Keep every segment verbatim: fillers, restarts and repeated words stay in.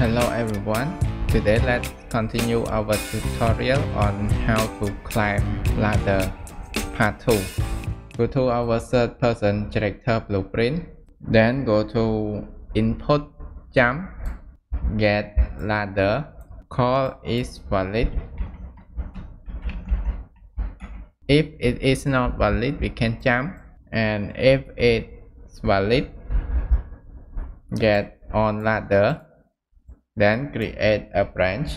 Hello everyone, today let's continue our tutorial on how to climb ladder part two. Go to our third person character blueprint, then go to input jump, get ladder, call is valid. If it is not valid, we can jump, and if it's valid, get on ladder. Then create a branch.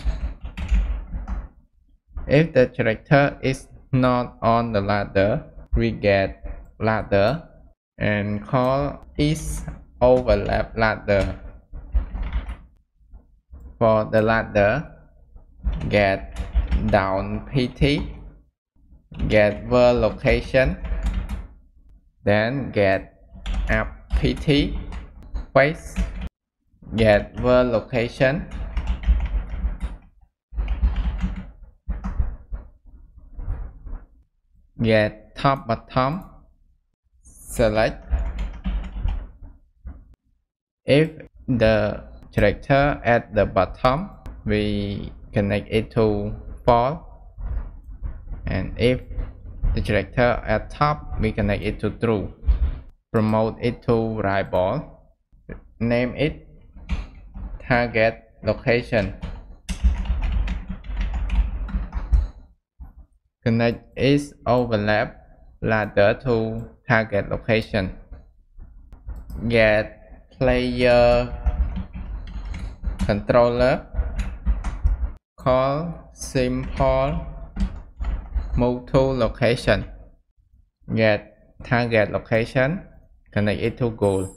If the character is not on the ladder, we get ladder and call is overlap ladder. For the ladder, get down pt, get world location, then get up pt, face, get world location, get top bottom, select. If the character at the bottom, we connect it to fall, and if the character at top, we connect it to true. Promote it to right ball, name it target location, connect its overlap ladder to target location, get player controller, call simple move to location, get target location, connect it to goal,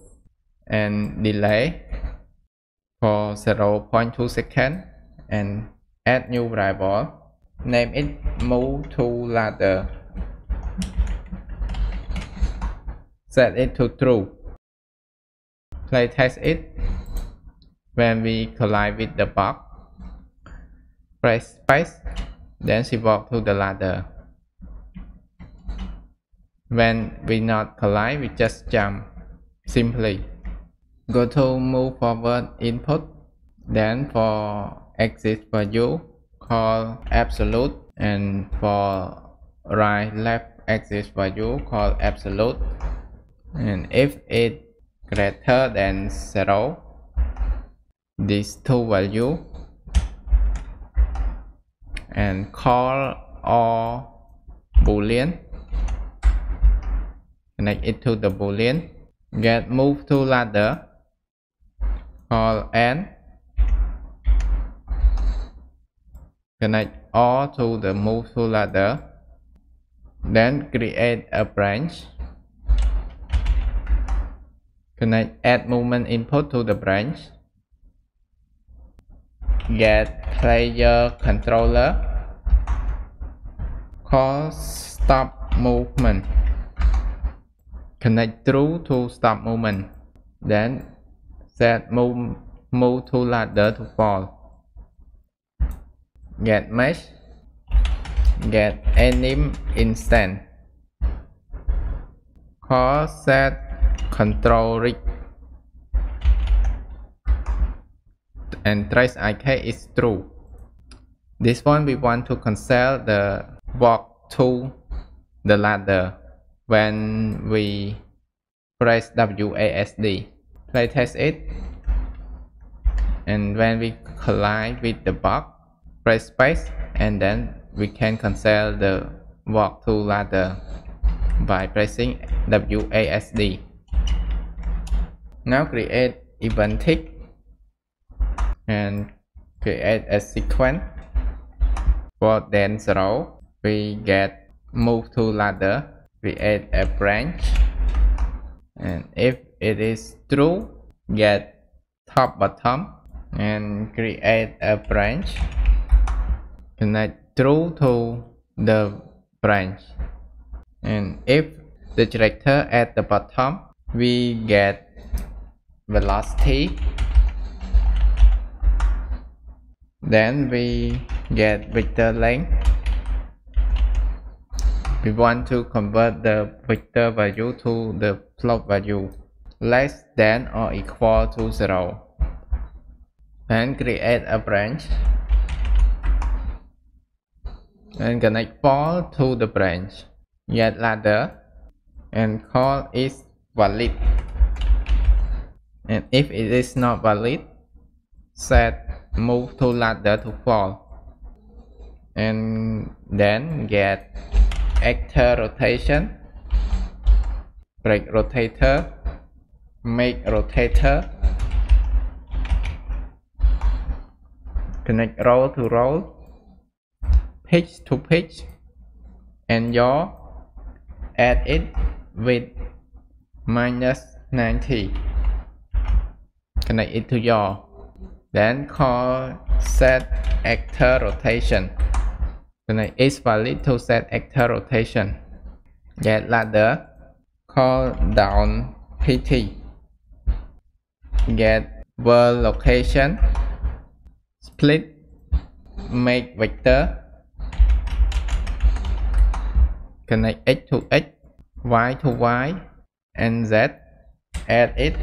and delay for zero point two seconds, and add new rival, name it move to ladder, set it to true, play test it. When we collide with the box, press space, then she walks to the ladder. When we not collide, we just jump simply. Go to move forward input, then for exit value, call absolute, and for right left exit value, call absolute, and if it greater than zero, these two value, and call all boolean, connect it to the boolean, get move to ladder, call and connect all to the move to ladder, then create a branch, connect add movement input to the branch, get player controller, call stop movement, connect through to stop movement, then set move, move to ladder to fall, get mesh, get anim instant, call set control rig, and trace I K is true. This one we want to cancel the walk to the ladder when we press W A S D. Play test it, and when we collide with the box, press space, and then we can cancel the walk to ladder by pressing W A S D. Now create event tick and create a sequence. For then zero, we get move to ladder, create a branch, and if it is true, get top bottom and create a branch, connect true to the branch, and if the character at the bottom, we get velocity. Then we get vector length. We want to convert the vector value to the float value less than or equal to zero. and create a branch and connect Paul to the branch, get ladder and call it valid, and if it is not valid, set move to ladder to Paul, and then get actor rotation, break rotator, make rotator, connect roll to roll, pitch to pitch, and yaw, add it with minus ninety, connect it to yaw, then call set actor rotation, connect is valid to set actor rotation, get ladder, call down pt, get world location, split, make vector, connect x to x, y to y, and z, add it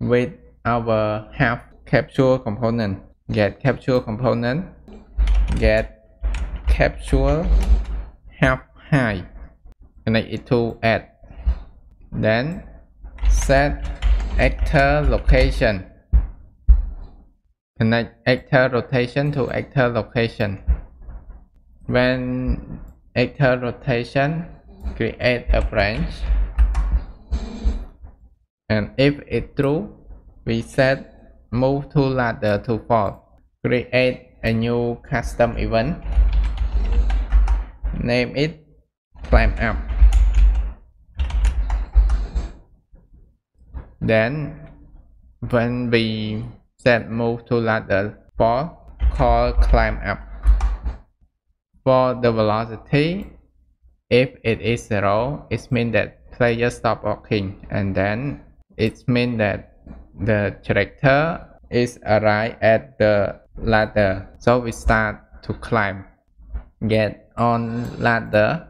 with our half capture component, get capture component, get capture half height, connect it to add, then set actor location, connect actor rotation to actor location. When actor rotation, create a branch, and if it's true, we set move to ladder to fall. Create a new custom event, name it climb up, then when we set move to ladder fall, call climb up. For the velocity, if it is zero, it means that player stop walking, and then it means that the character is arrived at the ladder. So we start to climb. Get on ladder,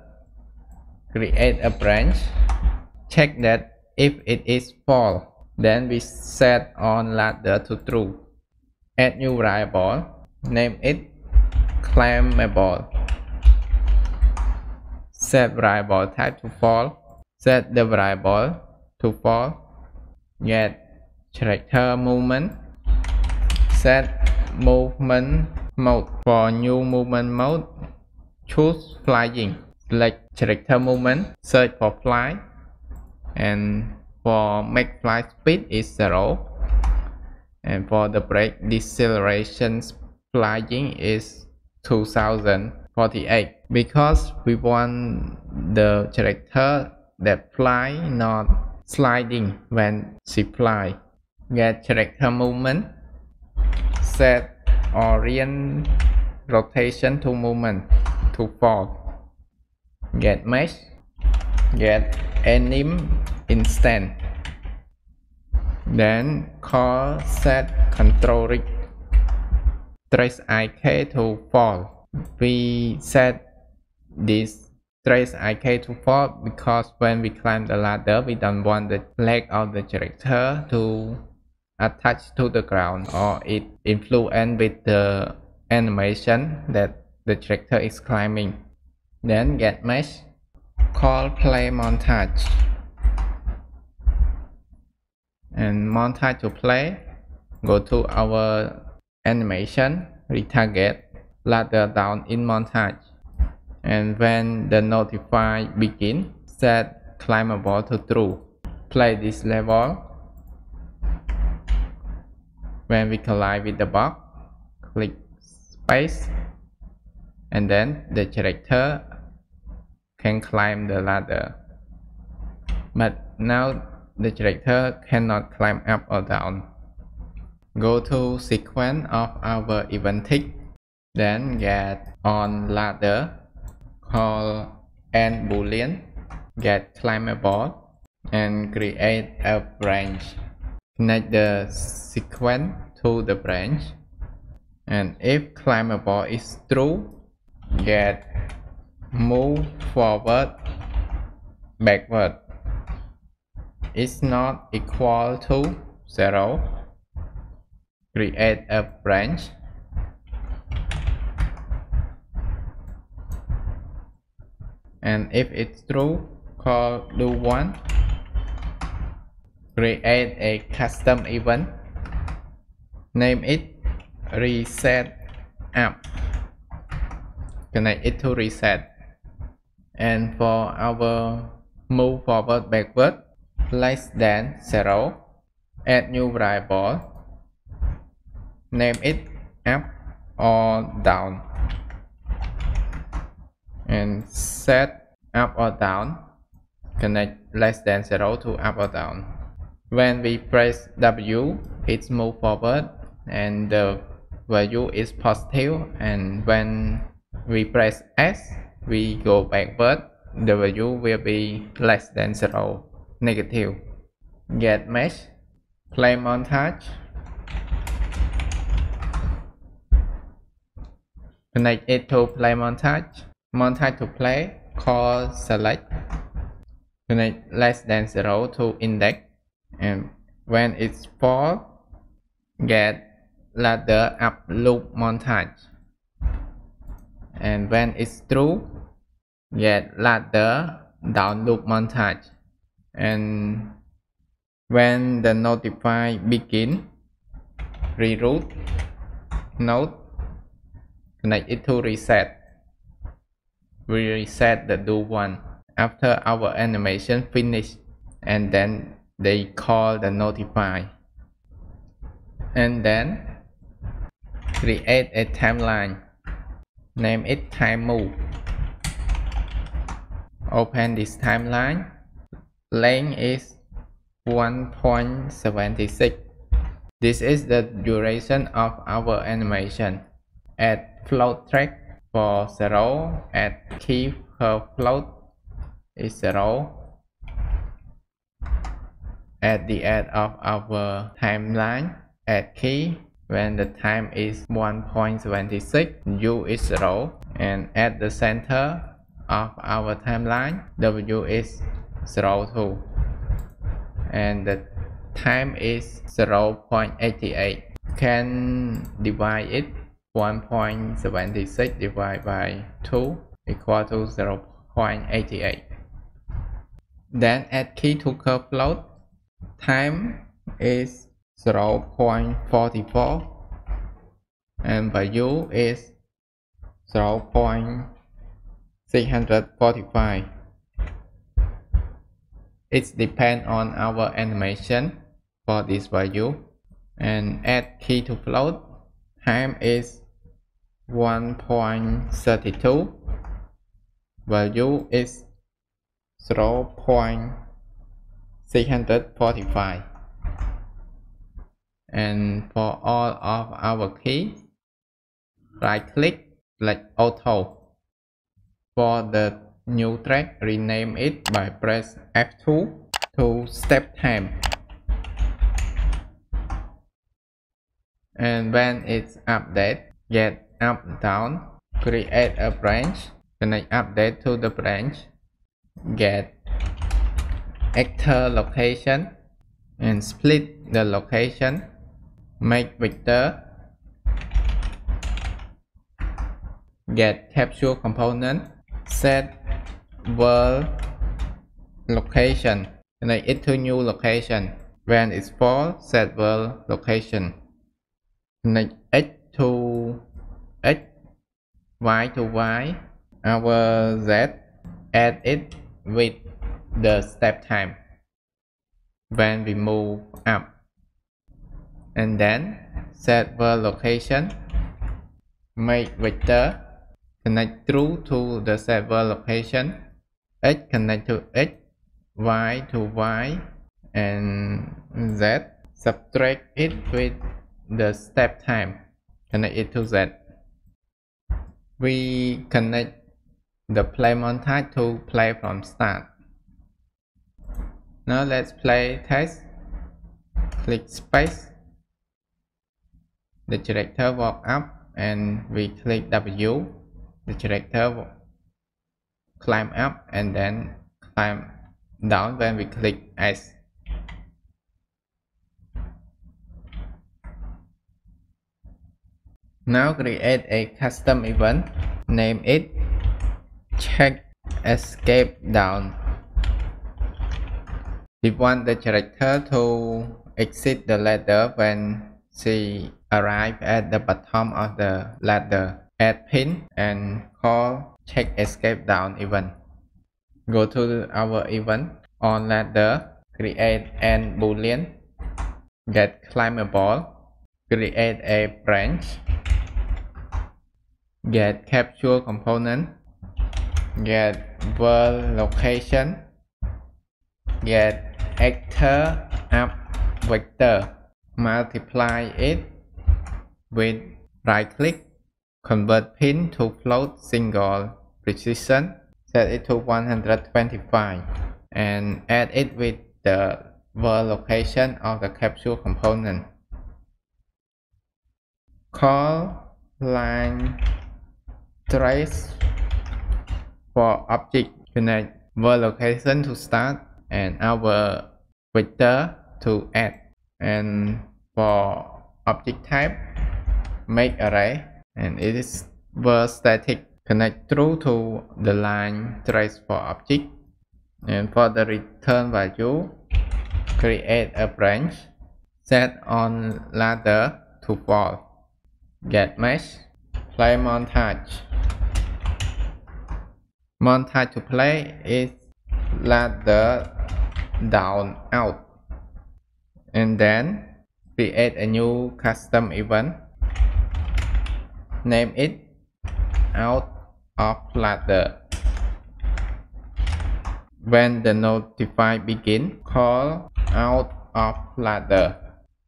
create a branch, check that if it is false, then we set on ladder to true. Add new variable, name it climbable. Set variable type to false, set the variable to false, get character movement, set movement mode. For new movement mode, choose flying, select character movement, search for fly, and for make fly speed is zero, and for the brake deceleration flying is two thousand forty-eight, because we want the character that fly, not sliding when she fly. Get character movement, set orient rotation to movement to fall, get mesh, get anim instant, then call set control rig, trace ik to fall. We set this trace ik to fall because when we climb the ladder, we don't want the leg of the character to attached to the ground, or it influence with the animation that the character is climbing. Then get mesh, call play montage, and montage to play, go to our animation, retarget ladder down in montage, and when the notify begin, set climbable to true, play this level. When we collide with the box, click space, and then the character can climb the ladder. But now the character cannot climb up or down. Go to sequence of our event tick, then get on ladder, call n boolean, get climbable, and create a branch. Connect the sequence to the branch, and if climbable is true, get move forward backward is not equal to zero, create a branch, and if it's true, call do one, create a custom event, name it reset app, connect it to reset. And for our move forward backward, less than zero, add new variable, name it up or down, and set up or down, connect less than zero to up or down. When we press W, it's move forward and the value is positive, and when we press S, we go backward, the value will be less than zero, negative. Get mesh, play montage, connect it to play montage, montage to play, call select, connect less than zero to index, and when it's false, get ladder up loop montage, and when it's true, get ladder down loop montage. And when the notify begin, reroute node, connect it to reset. We reset the do one after our animation finish, and then they call the notify, and then create a timeline, name it time move, open this timeline, length is one point seven six. This is the duration of our animation. Add float track for zero, add key per float is zero. At the end of our timeline, add key. When the time is one point seven six, U is zero, and at the center of our timeline, W is zero too, and the time is zero point eight eight. Can divide it, one point seven six divided by two equal to zero point eight eight. Then add key to curve float, time is zero point four four and value is zero point six four five. It depends on our animation for this value. And add key to float, time is one point three two, value is zero point six four five. And for all of our key, right click, select auto. For the new track, rename it by press F two to step time, and when it's update, get up down, create a branch, connect update to the branch, get actor location, and split the location, make vector, get capture component, set world location, connect it to new location. When it's false, set world location, connect X to X, Y to Y, our Z, add it with the step time when we move up, and then set world location, make vector, connect through to the server location, X connect to X, Y to Y, and Z, subtract it with the step time, connect it to Z. We connect the play montage to play from start. Now let's play test, click space, the character walk up, and we click W, the character climb up and then climb down when we click S. Now create a custom event, name it check escape down. We want the character to exit the ladder when she arrives at the bottom of the ladder. Add pin and call check escape down event. Go to our event on ladder, create an boolean get climbable, create a branch, get capture component, get world location, get actor app vector, multiply it with right click, convert pin to float single precision, set it to one hundred twenty-five and add it with the world location of the capture component. Call line trace for object, connect world location to start and our vector to add, and for object type make array and it is world static, connect through to the line trace for object, and for the return value create a branch, set on ladder to fall, get mesh, play montage. Montage to play is ladder down out, and then create a new custom event, name it out of ladder. When the notify begin, call out of ladder.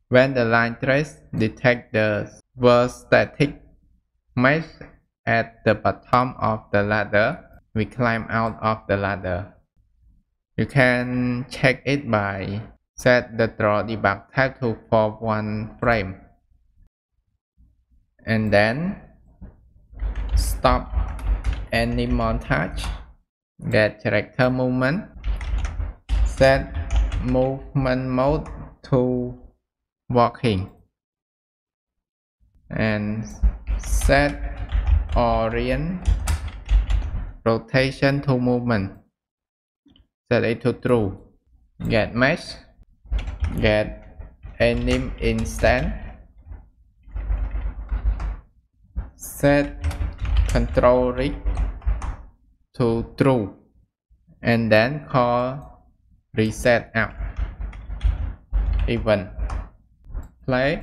When the line trace detect the world static mesh at the bottom of the ladder, we climb out of the ladder. You can check it by set the draw debug type to for one frame and then stop any montage, get character movement, set movement mode to walking and set orient rotation to movement, set it to true, get mesh, get anim instant, set control rig to true and then call reset app event, play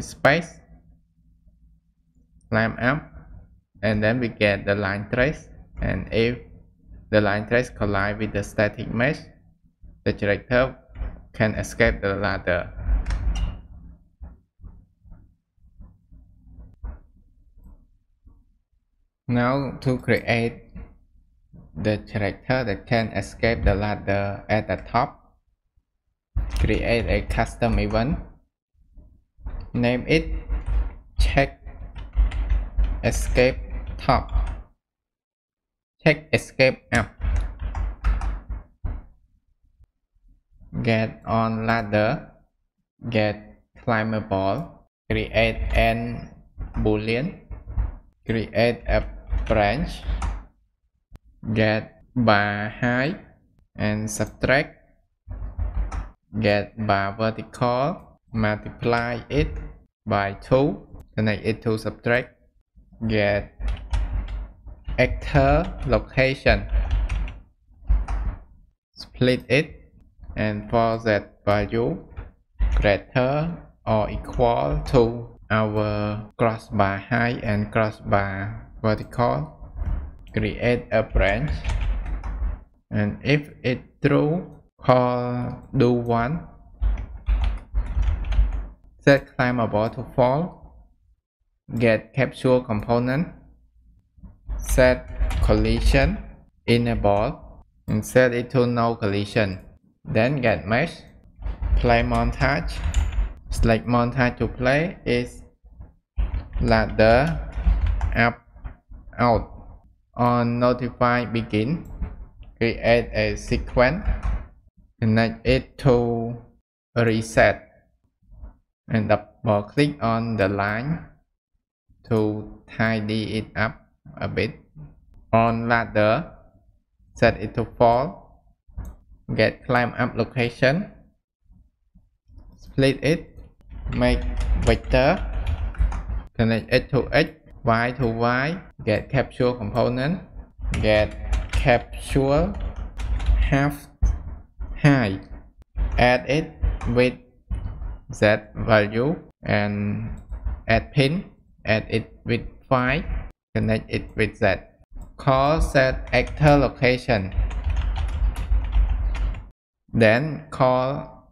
space climb up and then we get the line trace, and if the line trace collide with the static mesh the character can escape the ladder. Now to create the character that can escape the ladder at the top, create a custom event, name it check escape top, check escape up, get on ladder, get climbable, create an boolean, create a branch, get bar height and subtract, get bar vertical, multiply it by two, connect it to subtract, get actor location, split it, and for that value greater or equal to our crossbar height and crossbar vertical, create a branch, and if it true call do one, set climbable to fall, get capture component, set collision enable and set it to no collision, then get mesh, play montage, select montage to play is ladder up out, on notify begin create a sequence, connect it to reset, and double click on the line to tidy it up a bit. On ladder, set it to fall, get climb up location, split it, make vector, connect X to X, Y to Y, get capture component, get capture half height, add it with Z value and add pin, add it with five, connect it with Z. Call set actor location, then call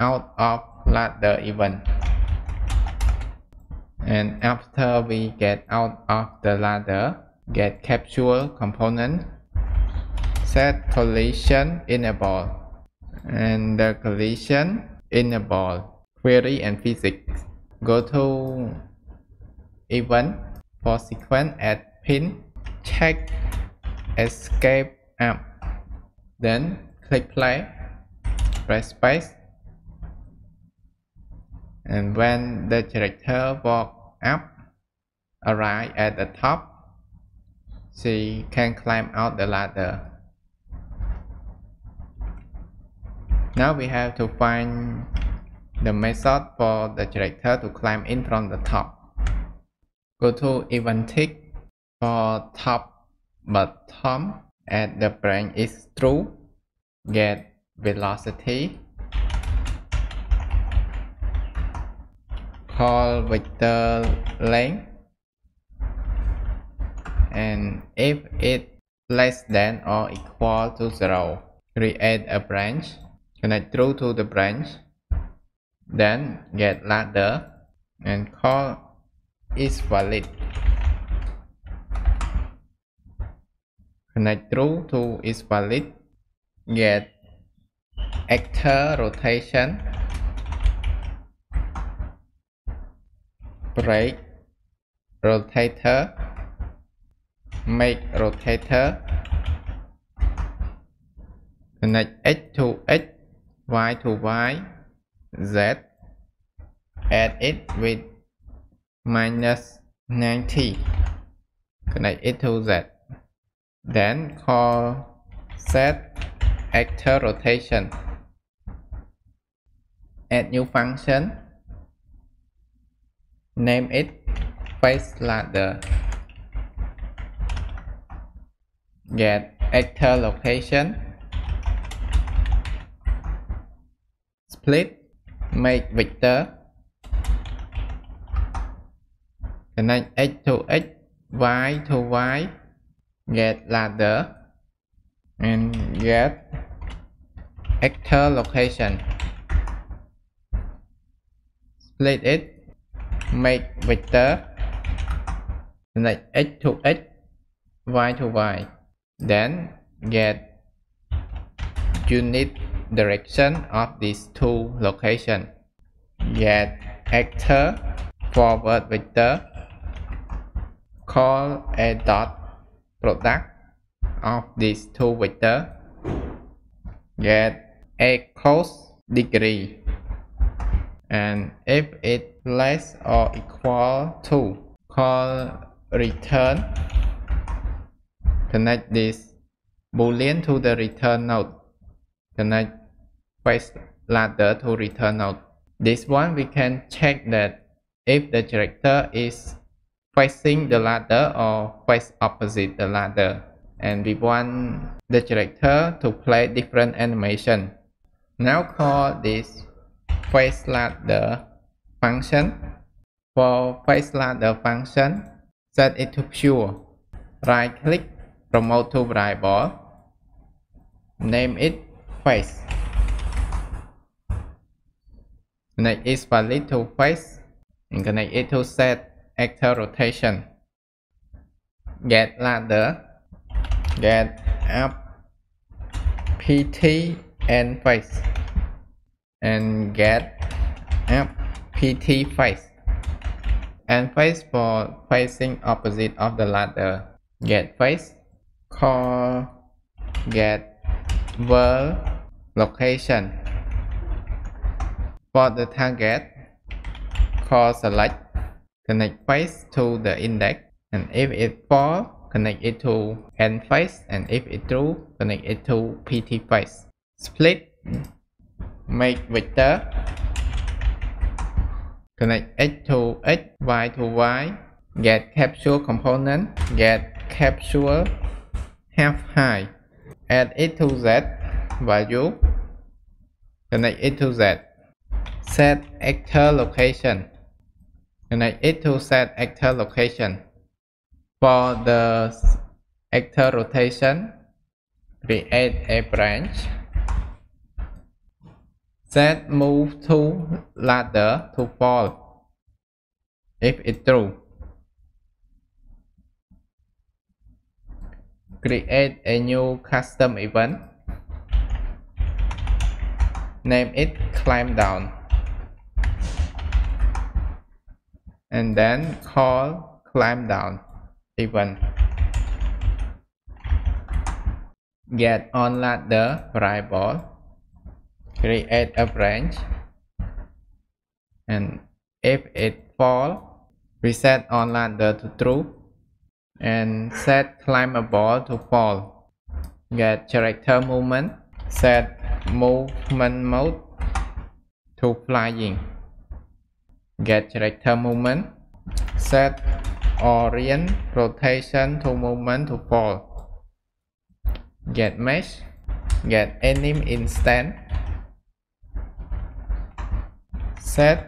out of ladder event, and after we get out of the ladder, get capture component, set collision enable, and the collision enable query and physics. Go to event for sequence at pin, check escape app, then click play, press space, and when the character walk up arrive at the top, she can climb out the ladder. Now we have to find the method for the character to climb in from the top. Go to Eventic for top bottom, add the branch is true, get velocity, call vector length, and if it less than or equal to zero, create a branch, connect through to the branch, then get ladder and call is valid, connect through to is valid, get actor rotation, break rotator, make rotator, connect X to X, Y to Y, Z, add it with minus ninety, connect it to Z, then call set actor rotation, add new function, name it face ladder, get actor location, split, make vector, connect X to X, Y to Y, get ladder, and get actor location, split it, make vector, connect X to X, Y to Y, then get unit direction of these two locations, get actor forward vector, call a dot product of these two vectors, get a cos degree, and if it less or equal to, call return, connect this boolean to the return node, connect face ladder to return node. This one we can check that if the character is facing the ladder or face opposite the ladder, and we want the character to play different animation. Now call this face ladder function. For face ladder function, set it to pure, right click, promote to right bar, name it face, connect is valid to face, and connect it to set actor rotation, get ladder, get up pt and face, and get up pt face, and face for facing opposite of the ladder, get face, call get world location, for the target call select, connect face to the index, and if it false, connect it to end face, and if it true, connect it to pt face. Split, make vector, connect x to x, y to y, get capture component, get capture half height, add it to z value, connect it to z, set actor location, connect it to set actor location. For the actor rotation, create a branch, set move to ladder to fall if it's true. Create a new custom event, name it climb down, and then call climb down event, get on ladder right ball, create a branch, and if it fall, reset on ladder to true and set climbable to fall. Get character movement, set movement mode to flying. Get character movement, set orient rotation to movement to fall. Get mesh, get anim instant, set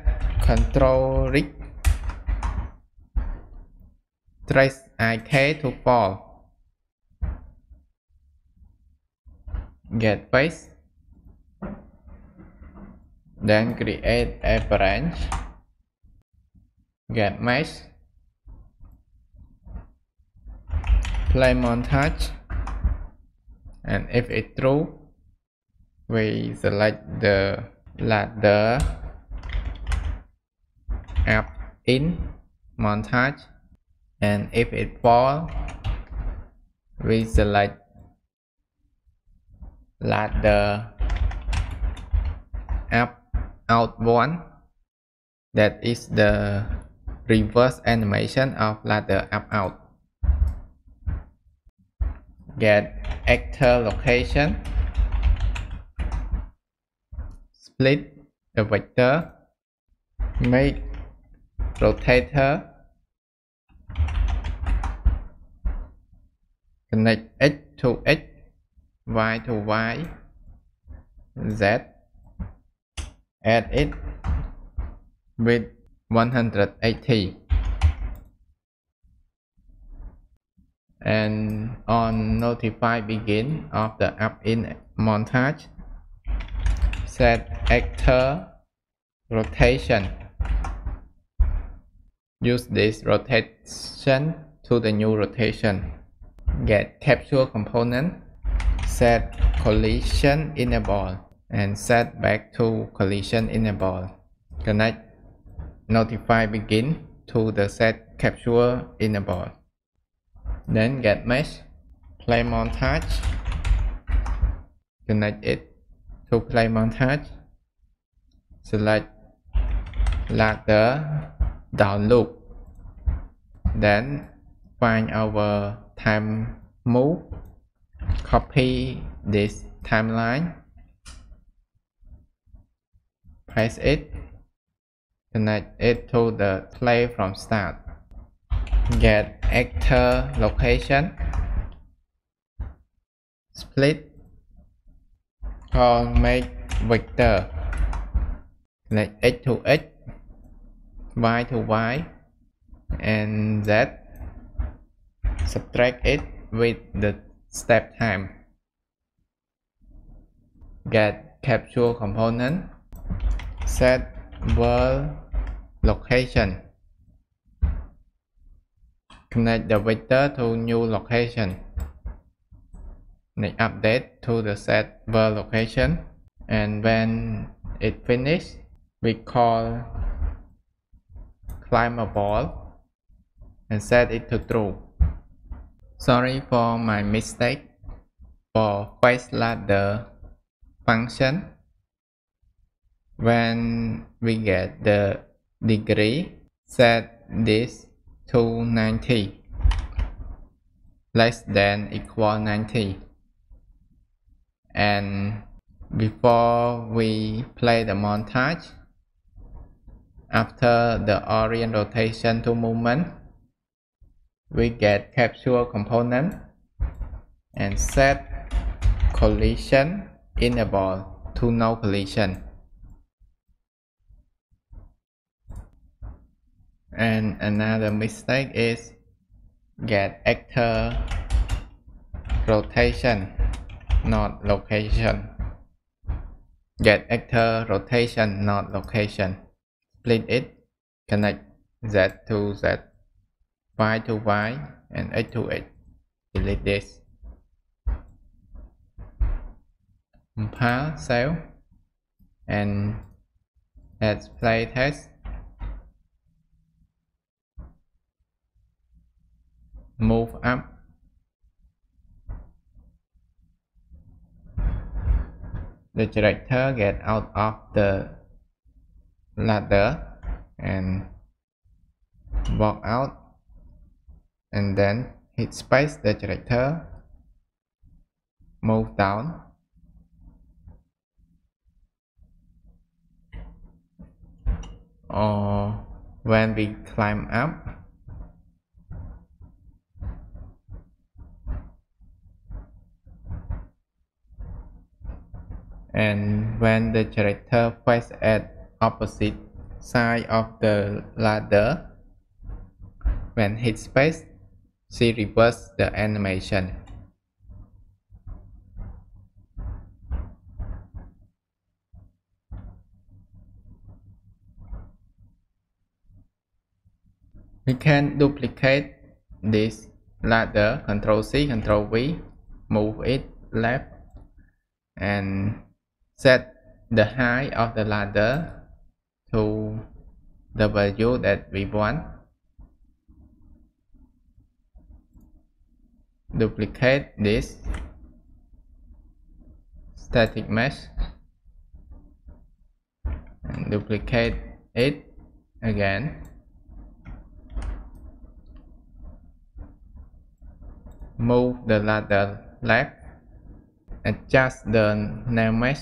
control rig, trace ik to fall. Get face, then create a branch, get mesh, play montage, and if it's true, we select the ladder app in montage, and if it falls, we select ladder app out one, that is the reverse animation of ladder app out. Get actor location, split the vector, make rotator, connect x to x, y to y, z, add it with one hundred eighty, and on notify begin of the app in montage, set actor rotation. Use this rotation to the new rotation. Get capture component, set collision enable, and set back to collision enable. Connect notify begin to the set capture enable. Then get mesh, play montage, connect it to play montage, select ladder down loop, then find our time move, copy this timeline, paste it, connect it to the play from start, get actor location, split, call make vector, connect x to x, y to y, and z, subtract it with the step time. Get capture component, set world location, connect the vector to new location, connect update to the set world location, and when it finishes, we call climb a ball and set it to true. Sorry for my mistake for face ladder function. When we get the degree, set this to ninety, less than equal ninety. And before we play the montage, after the orient rotation to movement, we get capture component and set collision interval to no collision. And another mistake is get actor rotation, not location. Get actor rotation, not location. Split it, connect Z to Z, Y to Y, and X to X. Delete this. Compile cell, and let's play test. Move up, the character get out of the ladder and walk out, and then hit space. The character move down, or when we climb up, and when the character faces at opposite side of the ladder, when hit space, she reverses the animation. We can duplicate this ladder, Control C, Control V, move it left, and set the height of the ladder to the value that we want. Duplicate this static mesh and duplicate it again. Move the ladder left. Adjust the nail mesh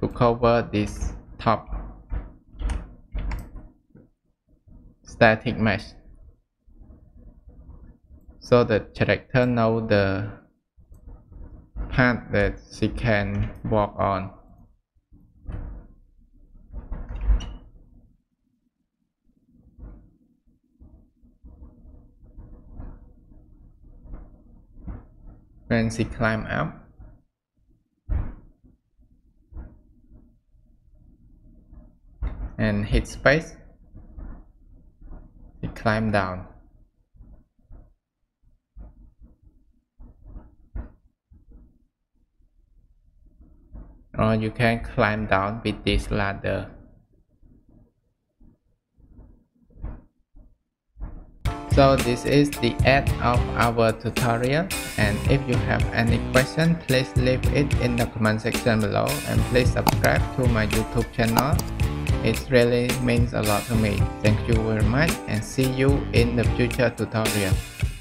to cover this top static mesh, so the character knows the path that she can walk on. When she climbs up, and hit space, it climb down. Or you can climb down with this ladder. So this is the end of our tutorial, and if you have any question, please leave it in the comment section below, and please subscribe to my YouTube channel. It really means a lot to me. Thank you very much, and see you in the future tutorial.